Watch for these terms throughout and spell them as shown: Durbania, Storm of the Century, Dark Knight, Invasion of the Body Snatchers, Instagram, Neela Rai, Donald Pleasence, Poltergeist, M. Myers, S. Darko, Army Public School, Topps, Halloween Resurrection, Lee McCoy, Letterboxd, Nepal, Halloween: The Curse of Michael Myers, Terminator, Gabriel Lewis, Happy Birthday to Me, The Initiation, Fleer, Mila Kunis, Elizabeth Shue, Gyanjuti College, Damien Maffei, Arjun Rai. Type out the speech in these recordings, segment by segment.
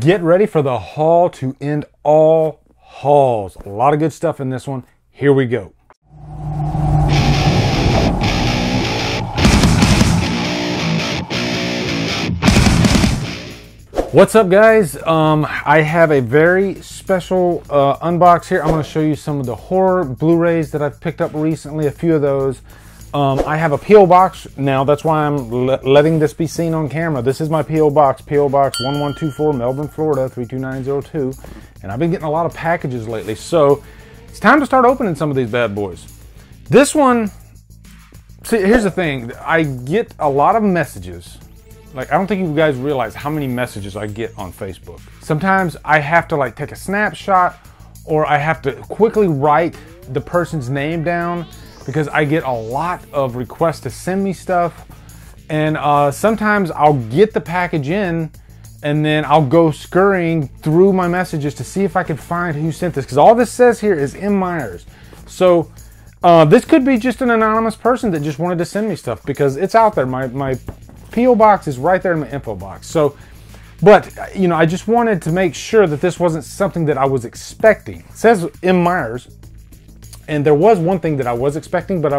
Get ready for the haul to end all hauls. A lot of good stuff in this one. Here we go. What's up, guys? I have a very special unbox here. I'm going to show you some of the horror Blu-rays that I've picked up recently, a few of those. I have a P.O. box now. That's why I'm letting this be seen on camera. This is my P.O. box, P.O. Box 1124, Melbourne, Florida, 32902. And I've been getting a lot of packages lately. So it's time to start opening some of these bad boys. This one, see, here's the thing. I get a lot of messages. Like, I don't think you guys realize how many messages I get on Facebook. Sometimes I have to, like, take a snapshot, or I have to quickly write the person's name down, because I get a lot of requests to send me stuff. And sometimes I'll get the package in and then I'll go scurrying through my messages to see if I can find who sent this, because all this says here is M. Myers. So this could be just an anonymous person that just wanted to send me stuff, because it's out there. My P.O. box is right there in my info box. So, but you know, I just wanted to make sure that this wasn't something that I was expecting. It says M. Myers. And there was one thing that I was expecting, but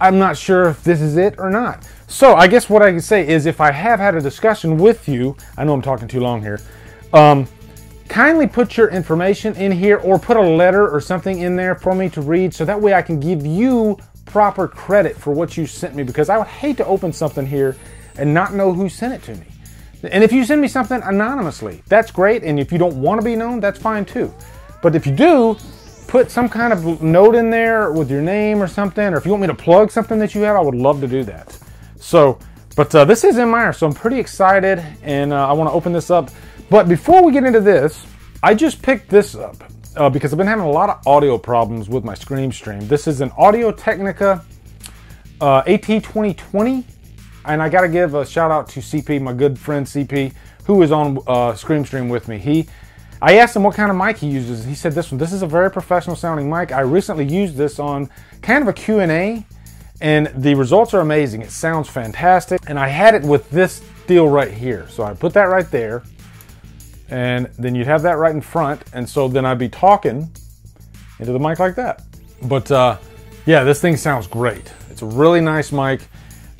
I'm not sure if this is it or not. So I guess what I can say is, if I have had a discussion with you, I know I'm talking too long here, kindly put your information in here, or put a letter or something in there for me to read, so that way I can give you proper credit for what you sent me, because I would hate to open something here and not know who sent it to me. And if you send me something anonymously, that's great. And if you don't want to be known, that's fine too. But if you do, put some kind of note in there with your name or something, or if you want me to plug something that you have, I would love to do that. So, but this is M. Myers, so I'm pretty excited, and I want to open this up. But before we get into this, I just picked this up because I've been having a lot of audio problems with my Screamstream. This is an Audio-Technica AT2020, and I got to give a shout out to CP, my good friend CP, who is on Screamstream with me. I asked him what kind of mic he uses. He said this one. This is a very professional sounding mic. I recently used this on kind of a Q&A, and the results are amazing. It sounds fantastic. And I had it with this deal right here. So I put that right there, and then you'd have that right in front. And so then I'd be talking into the mic like that. But yeah, this thing sounds great. It's a really nice mic.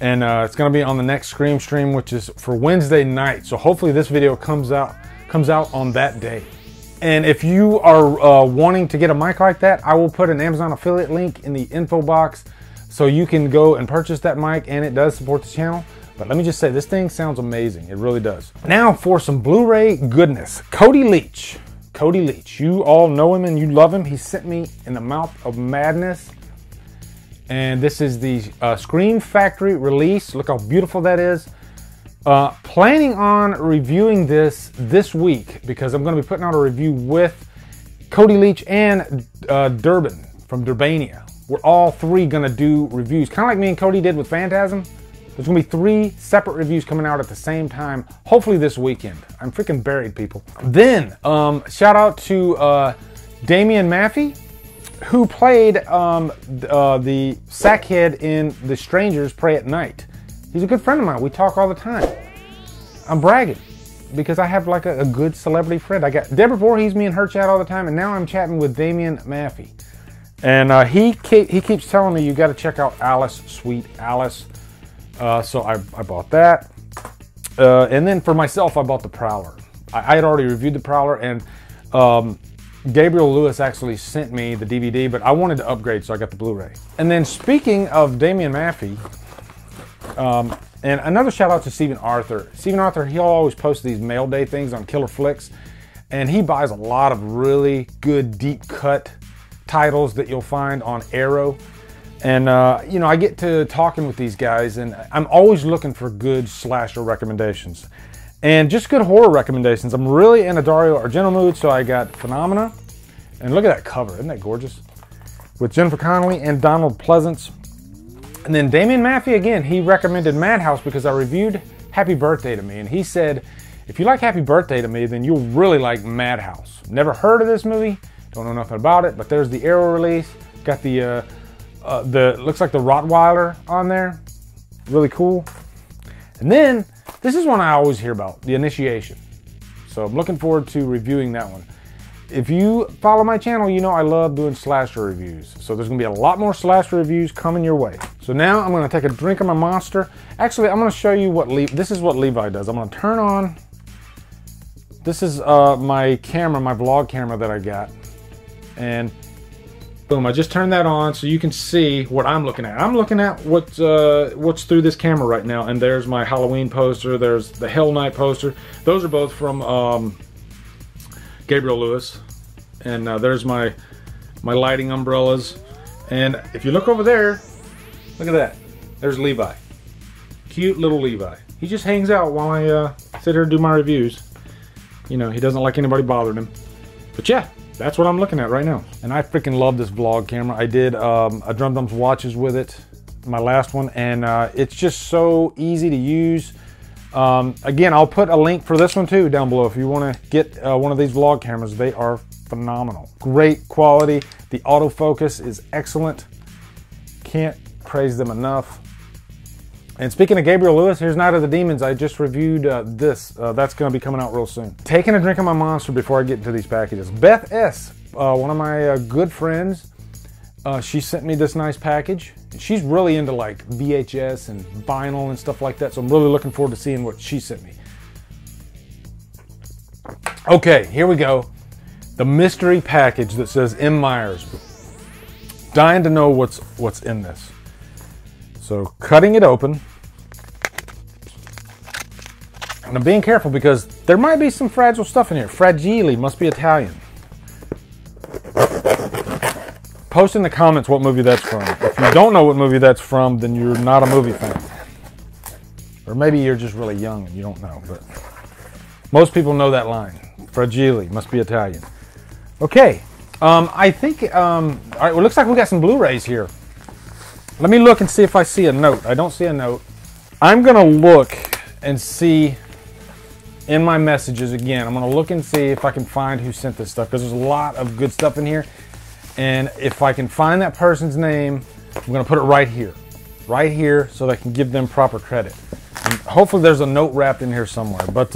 And it's gonna be on the next Screamstream, which is for Wednesday night. So hopefully this video comes out on that day. And if you are wanting to get a mic like that, I will put an Amazon affiliate link in the info box, so you can go and purchase that mic, and it does support the channel. But let me just say, this thing sounds amazing. It really does. Now for some Blu-ray goodness. Cody Leach. Cody Leach. You all know him and you love him. He sent me In the Mouth of Madness. And this is the Scream Factory release. Look how beautiful that is. Planning on reviewing this week, because I'm going to be putting out a review with Cody Leach and Durbin from Durbania. We're all three going to do reviews, kind of like me and Cody did with Phantasm. There's going to be three separate reviews coming out at the same time, hopefully this weekend. I'm freaking buried, people. Then, shout out to Damien Maffei, who played the sackhead in The Strangers Prey at Night. He's a good friend of mine. We talk all the time. I'm bragging because I have like a good celebrity friend. I got Deborah Boer, he's me and her chat all the time, and now I'm chatting with Damien Maffei. And he keeps telling me, you got to check out Alice, Sweet Alice. So I bought that. And then for myself, I bought The Prowler. I had already reviewed The Prowler, and Gabriel Lewis actually sent me the DVD, but I wanted to upgrade, so I got the Blu-ray. And then speaking of Damien Maffei, and another shout out to Stephen Arthur. Stephen Arthur, he'll always post these mail day things on Killer Flicks, and he buys a lot of really good deep cut titles that you'll find on Arrow. And you know, I get to talking with these guys, and I'm always looking for good slasher recommendations and just good horror recommendations. I'm really in a Dario Argento mood, so I got Phenomena, and look at that cover, isn't that gorgeous? With Jennifer Connelly and Donald Pleasence. And then Damien Maffei, again, he recommended Madhouse because I reviewed Happy Birthday to Me. And he said, if you like Happy Birthday to Me, then you'll really like Madhouse. Never heard of this movie. Don't know nothing about it. But there's the Arrow release. Got the looks like the Rottweiler on there. Really cool. And then, this is one I always hear about, The Initiation. So I'm looking forward to reviewing that one. If you follow my channel, you know I love doing slasher reviews. So there's gonna be a lot more slasher reviews coming your way. So now I'm gonna take a drink of my monster. Actually, I'm gonna show you what this is what Levi does. I'm gonna turn on, this is my camera, my vlog camera that I got. And boom, I just turned that on so you can see what I'm looking at. I'm looking at what's through this camera right now. And there's my Halloween poster, there's the Hell Night poster. Those are both from Gabriel Lewis, and there's my lighting umbrellas. And if you look over there, look at that, there's Levi. Cute little Levi. He just hangs out while I sit here and do my reviews. You know, he doesn't like anybody bothering him. But yeah, that's what I'm looking at right now. And I freaking love this vlog camera. I did a Drumdums watches with it, my last one, and it's just so easy to use. Again, I'll put a link for this one too down below if you want to get one of these vlog cameras. They are phenomenal. Great quality. The autofocus is excellent. Can't praise them enough. And speaking of Gabriel Lewis, here's Night of the Demons. I just reviewed this. That's going to be coming out real soon. Taking a drink of my monster before I get into these packages. Beth S, one of my good friends, she sent me this nice package. She's really into like VHS and vinyl and stuff like that, so I'm really looking forward to seeing what she sent me. Okay, here we go. The mystery package that says M. Myers. Dying to know what's in this. So cutting it open. And I'm being careful because there might be some fragile stuff in here. Fragile must be Italian. Post in the comments what movie that's from. If you don't know what movie that's from, then you're not a movie fan. Or maybe you're just really young and you don't know, but most people know that line. Fragile, must be Italian. Okay, I think, all right, well, it looks like we got some Blu-rays here. Let me look and see if I see a note. I don't see a note. I'm gonna look and see in my messages again. I'm gonna look and see if I can find who sent this stuff, because there's a lot of good stuff in here. And if I can find that person's name, I'm gonna put it right here, so that I can give them proper credit. And hopefully there's a note wrapped in here somewhere. But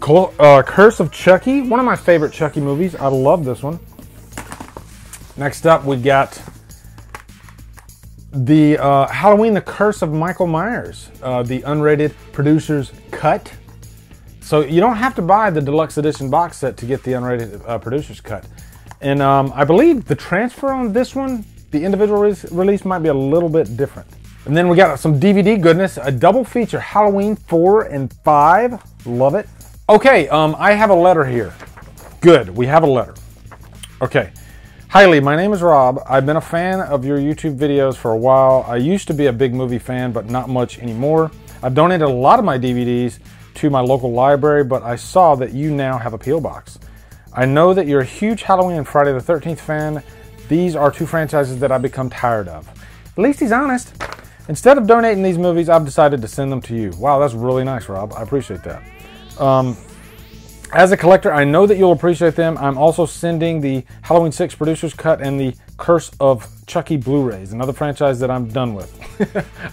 Curse of Chucky, one of my favorite Chucky movies. I love this one. Next up, we got the Halloween, The Curse of Michael Myers, the unrated producer's cut. So you don't have to buy the deluxe edition box set to get the unrated producer's cut. And I believe the transfer on this one, the individual release might be a little bit different. And then we got some DVD goodness, a double feature, Halloween 4 and 5, love it. Okay, I have a letter here. Good, we have a letter. Okay, hi Lee, my name is Rob. I've been a fan of your YouTube videos for a while. I used to be a big movie fan, but not much anymore. I've donated a lot of my DVDs to my local library, but I saw that you now have a P.O. box. I know that you're a huge Halloween and Friday the 13th fan. These are two franchises that I've become tired of. At least he's honest. Instead of donating these movies, I've decided to send them to you. Wow, that's really nice, Rob. I appreciate that. As a collector, I know that you'll appreciate them. I'm also sending the Halloween 6 Producer's Cut and the Curse of Chucky Blu-rays, another franchise that I'm done with.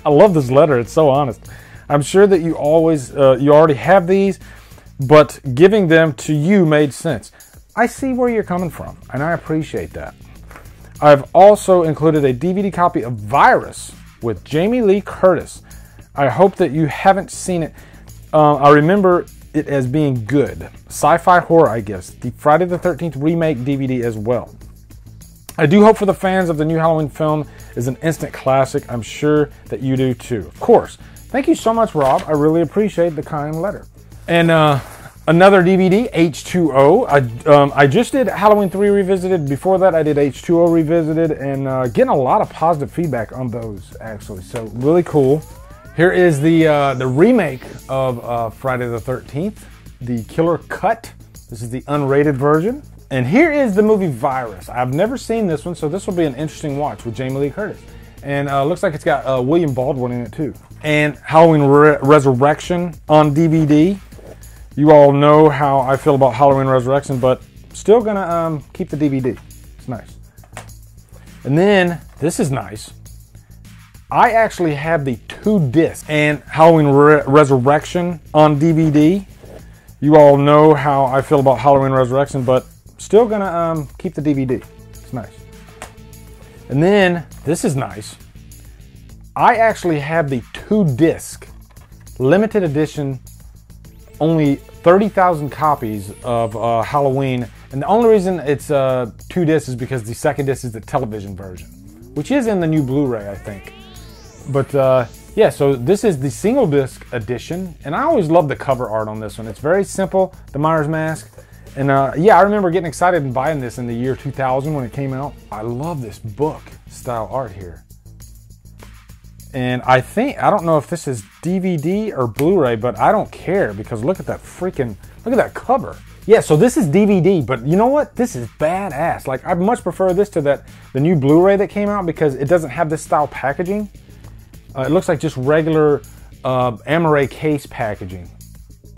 I love this letter. It's so honest. I'm sure that you always, you already have these, but giving them to you made sense. I see where you're coming from, and I appreciate that. I've also included a DVD copy of Virus with Jamie Lee Curtis. I hope that you haven't seen it. I remember it as being good. Sci-fi horror, I guess. The Friday the 13th remake DVD as well. I do hope for the fans of the new Halloween film is an instant classic. I'm sure that you do too. Of course. Thank you so much, Rob. I really appreciate the kind letter. And another DVD, H2O. I just did Halloween 3 Revisited. Before that, I did H2O Revisited, and getting a lot of positive feedback on those, actually. So really cool. Here is the remake of Friday the 13th, the Killer Cut. This is the unrated version. And here is the movie Virus. I've never seen this one, so this will be an interesting watch with Jamie Lee Curtis. And looks like it's got William Baldwin in it too. And Halloween Resurrection on DVD. You all know how I feel about Halloween Resurrection, but still gonna keep the DVD. It's nice. And then, this is nice. I actually have the 2-disc and Halloween Resurrection on DVD. You all know how I feel about Halloween Resurrection, but still gonna keep the DVD. It's nice. And then, this is nice. I actually have the 2-disc limited edition, only 30,000 copies of Halloween. And the only reason it's 2 discs is because the 2nd disc is the television version, which is in the new Blu-ray, I think. But yeah, so this is the 1-disc edition, and I always love the cover art on this one. It's very simple, the Myers mask. And yeah, I remember getting excited and buying this in the year 2000 when it came out. I love this book style art here. And I think, I don't know if this is DVD or Blu-ray, but I don't care because look at that freaking, look at that cover. Yeah, so this is DVD, but you know what? This is badass. Like, I much prefer this to that, the new Blu-ray that came out, because it doesn't have this style packaging. It looks like just regular Amaray case packaging.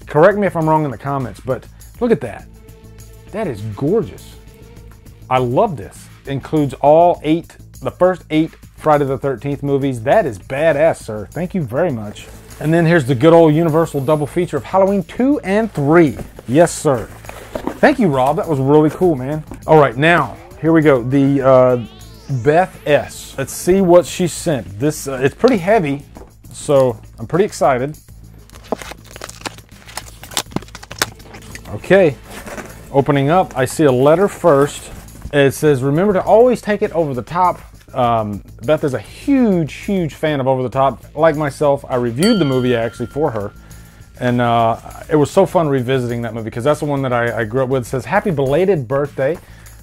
Correct me if I'm wrong in the comments, but look at that. That is gorgeous. I love this. It includes all 8, the first 8 Friday the 13th movies. That is badass, sir. Thank you very much. And then here's the good old Universal double feature of Halloween 2 and 3. Yes, sir. Thank you, Rob. That was really cool, man. All right, now, here we go. The Beth S. Let's see what she sent. This, it's pretty heavy, so I'm pretty excited. Okay, opening up, I see a letter first. It says, remember to always take it over the top. Beth is a huge, huge fan of Over the Top. Like myself, I reviewed the movie actually for her. And it was so fun revisiting that movie because that's the one that I grew up with. It says, happy belated birthday.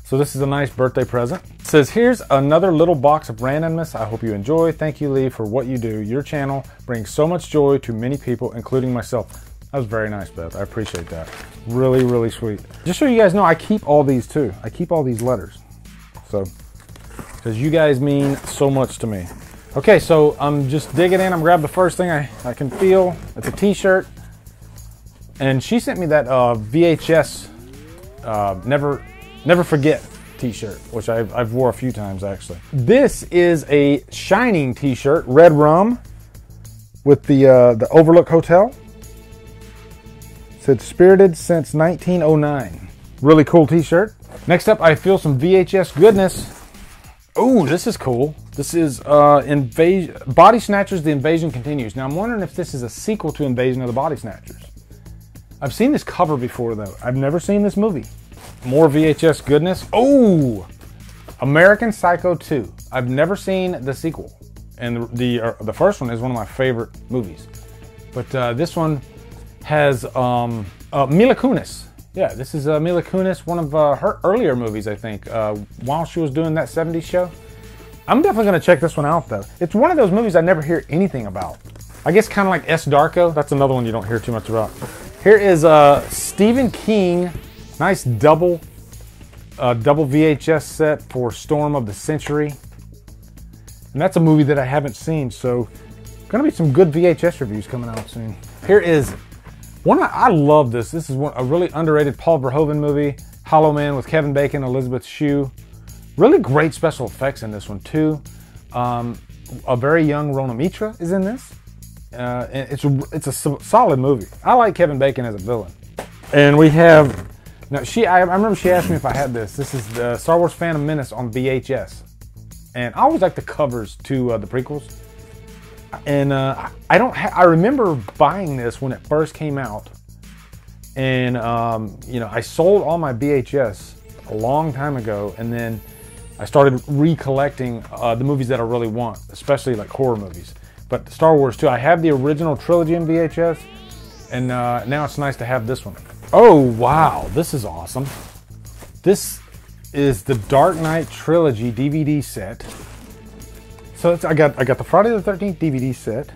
So this is a nice birthday present. It says, here's another little box of randomness. I hope you enjoy. Thank you, Lee, for what you do. Your channel brings so much joy to many people, including myself. That was very nice, Beth. I appreciate that. Really, really sweet. Just so you guys know, I keep all these too. I keep all these letters. So, because you guys mean so much to me. Okay, so I'm just digging in. I'm grabbing the first thing I can feel. It's a t-shirt. And she sent me that VHS Never Forget t-shirt, which I've wore a few times actually. This is a Shining t-shirt, Red Rum, with the Overlook Hotel. It said spirited since 1909. Really cool t-shirt. Next up, I feel some VHS goodness. Oh, this is cool. This is Body Snatchers, The Invasion Continues. Now, I'm wondering if this is a sequel to Invasion of the Body Snatchers. I've seen this cover before, though. I've never seen this movie. More VHS goodness. Oh, American Psycho 2. I've never seen the sequel. And the first one is one of my favorite movies. But this one has Mila Kunis. Yeah, this is Mila Kunis, one of her earlier movies, I think, while she was doing that 70s show. I'm definitely going to check this one out, though. It's one of those movies I never hear anything about. I guess kind of like S. Darko. That's another one you don't hear too much about. Here is Stephen King. Nice double VHS set for Storm of the Century. And that's a movie that I haven't seen, so going to be some good VHS reviews coming out soon. Here is... I love this. This is a really underrated Paul Verhoeven movie, Hollow Man, with Kevin Bacon, Elizabeth Shue. Really great special effects in this one too. A very young Rona Mitra is in this. And it's a solid movie. I like Kevin Bacon as a villain. And we have now I remember she asked me if I had this. This is the Star Wars: Phantom Menace on VHS. And I always like the covers to the prequels. And I remember buying this when it first came out, and you know, I sold all my VHS a long time ago, and then I started recollecting the movies that I really want, especially like horror movies. But Star Wars too. I have the original trilogy in VHS, and now it's nice to have this one. Oh wow, this is awesome. This is the Dark Knight trilogy DVD set. So I got the Friday the 13th DVD set,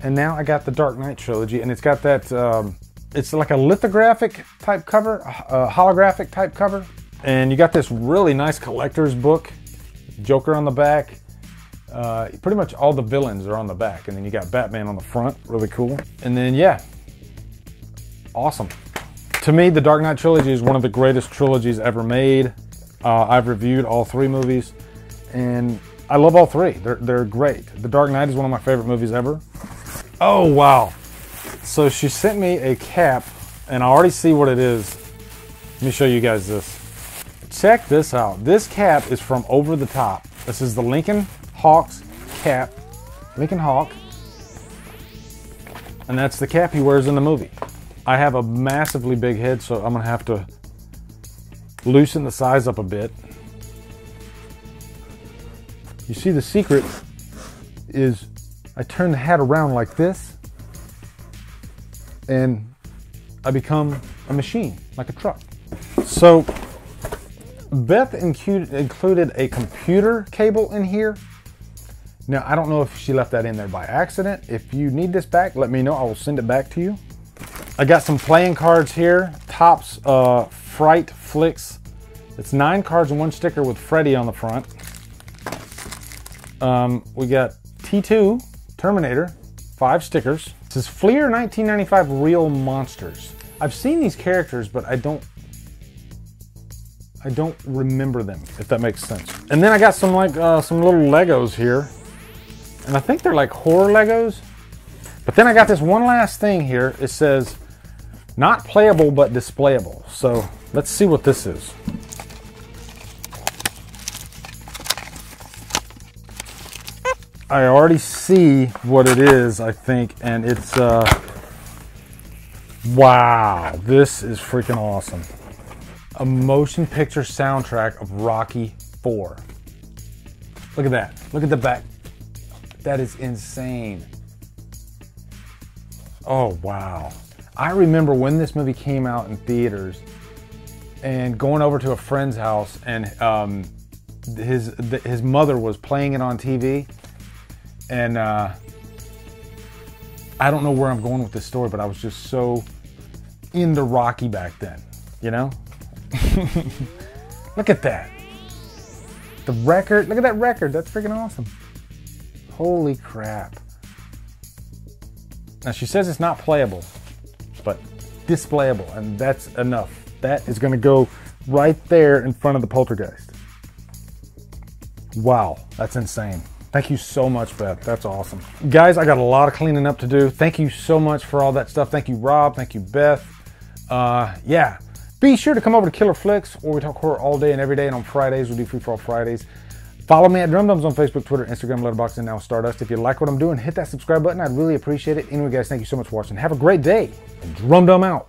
and now I got the Dark Knight trilogy, and it's got that, it's like a lithographic type cover, a holographic type cover. And you got this really nice collector's book, Joker on the back. Pretty much all the villains are on the back, and then you got Batman on the front, really cool. And then yeah, awesome. To me, the Dark Knight trilogy is one of the greatest trilogies ever made. I've reviewed all 3 movies, and I love all 3. They're great. The Dark Knight is one of my favorite movies ever. Oh, wow. So she sent me a cap and I already see what it is. Let me show you guys this. Check this out. This cap is from Over the Top. This is the Lincoln Hawk's cap. Lincoln Hawk. And that's the cap he wears in the movie. I have a massively big head, so I'm gonna have to loosen the size up a bit. You see, the secret is I turn the hat around like this and I become a machine, like a truck. So Beth included a computer cable in here. Now, I don't know if she left that in there by accident. If you need this back, let me know. I will send it back to you. I got some playing cards here. Topps Fright Flicks. It's 9 cards and 1 sticker with Freddy on the front. We got T2, Terminator, 5 stickers. This is Fleer 1995 Real Monsters. I've seen these characters, but I don't remember them, if that makes sense. And then I got some like some little Legos here. And I think they're like horror Legos. But then I got this one last thing here. It says, not playable, but displayable. So let's see what this is. I already see what it is, I think. And it's, wow, this is freaking awesome. A motion picture soundtrack of Rocky IV. Look at that. Look at the back. That is insane. Oh, wow. I remember when this movie came out in theaters and going over to a friend's house, and his mother was playing it on TV. And I don't know where I'm going with this story, but I was just so into Rocky back then, you know? Look at that. The record. Look at that record. That's freaking awesome. Holy crap. Now, she says it's not playable, but displayable, and that's enough. That is going to go right there in front of the poltergeist. Wow, that's insane. Thank you so much, Beth. That's awesome. Guys, I got a lot of cleaning up to do. Thank you so much for all that stuff. Thank you, Rob. Thank you, Beth. Yeah. Be sure to come over to Killer Flicks, where we talk horror all day and every day, and on Fridays, we do Free For All Fridays. Follow me at Drumdums on Facebook, Twitter, Instagram, Letterboxd, and now Stardust. If you like what I'm doing, hit that subscribe button. I'd really appreciate it. Anyway, guys, thank you so much for watching. Have a great day, and Drumdum out.